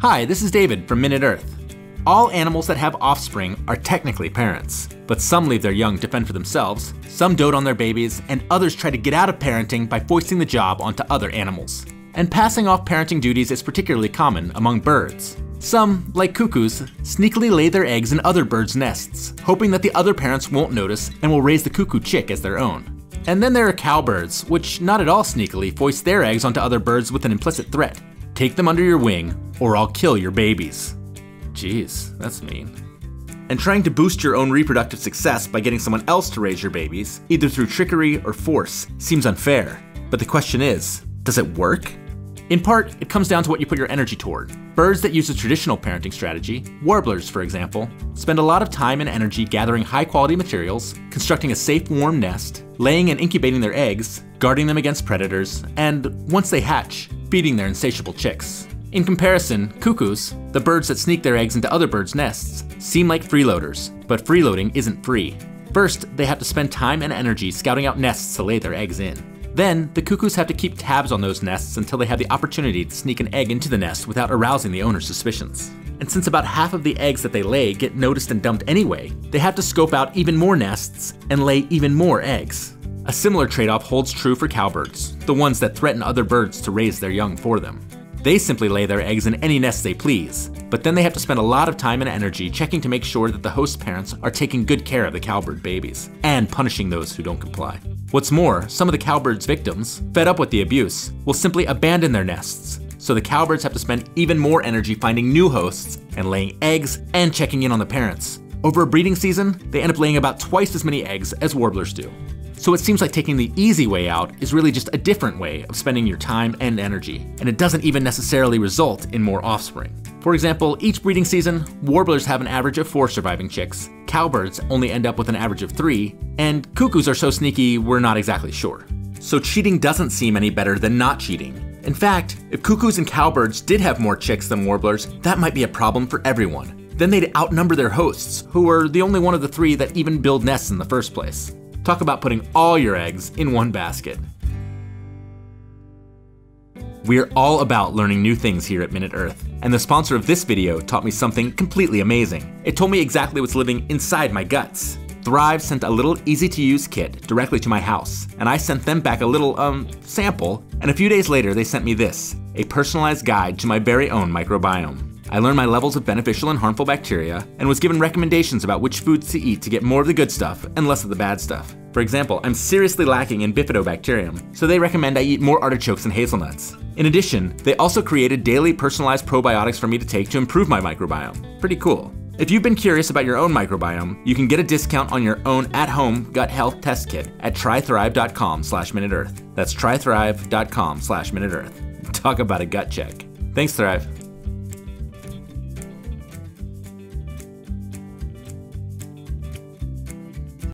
Hi, this is David from MinuteEarth. All animals that have offspring are technically parents, but some leave their young to fend for themselves, some dote on their babies, and others try to get out of parenting by foisting the job onto other animals. And passing off parenting duties is particularly common among birds. Some, like cuckoos, sneakily lay their eggs in other birds' nests, hoping that the other parents won't notice and will raise the cuckoo chick as their own. And then there are cowbirds, which not at all sneakily foist their eggs onto other birds with an implicit threat. Take them under your wing, or I'll kill your babies. Jeez, that's mean. And trying to boost your own reproductive success by getting someone else to raise your babies, either through trickery or force, seems unfair. But the question is, does it work? In part, it comes down to what you put your energy toward. Birds that use a traditional parenting strategy, warblers for example, spend a lot of time and energy gathering high-quality materials, constructing a safe warm nest, laying and incubating their eggs, guarding them against predators, and, once they hatch, feeding their insatiable chicks. In comparison, cuckoos, the birds that sneak their eggs into other birds' nests, seem like freeloaders, but freeloading isn't free. First, they have to spend time and energy scouting out nests to lay their eggs in. Then, the cuckoos have to keep tabs on those nests until they have the opportunity to sneak an egg into the nest without arousing the owner's suspicions. And since about half of the eggs that they lay get noticed and dumped anyway, they have to scope out even more nests and lay even more eggs. A similar trade-off holds true for cowbirds, the ones that threaten other birds to raise their young for them. They simply lay their eggs in any nest they please, but then they have to spend a lot of time and energy checking to make sure that the host parents are taking good care of the cowbird babies, and punishing those who don't comply. What's more, some of the cowbirds' victims, fed up with the abuse, will simply abandon their nests, so the cowbirds have to spend even more energy finding new hosts and laying eggs and checking in on the parents. Over a breeding season, they end up laying about twice as many eggs as warblers do. So it seems like taking the easy way out is really just a different way of spending your time and energy, and it doesn't even necessarily result in more offspring. For example, each breeding season, warblers have an average of 4 surviving chicks, cowbirds only end up with an average of 3, and cuckoos are so sneaky we're not exactly sure. So cheating doesn't seem any better than not cheating. In fact, if cuckoos and cowbirds did have more chicks than warblers, that might be a problem for everyone. Then they'd outnumber their hosts, who are the only one of the 3 that even build nests in the first place. Talk about putting all your eggs in one basket. We're all about learning new things here at MinuteEarth, and the sponsor of this video taught me something completely amazing. It told me exactly what's living inside my guts. Thrive sent a little easy-to-use kit directly to my house, and I sent them back a little, sample, and a few days later they sent me this, a personalized guide to my very own microbiome. I learned my levels of beneficial and harmful bacteria, and was given recommendations about which foods to eat to get more of the good stuff and less of the bad stuff. For example, I'm seriously lacking in bifidobacterium, so they recommend I eat more artichokes and hazelnuts. In addition, they also created daily personalized probiotics for me to take to improve my microbiome. Pretty cool. If you've been curious about your own microbiome, you can get a discount on your own at-home gut health test kit at trythrive.com/MinuteEarth. That's trythrive.com/MinuteEarth. Talk about a gut check. Thanks, Thrive.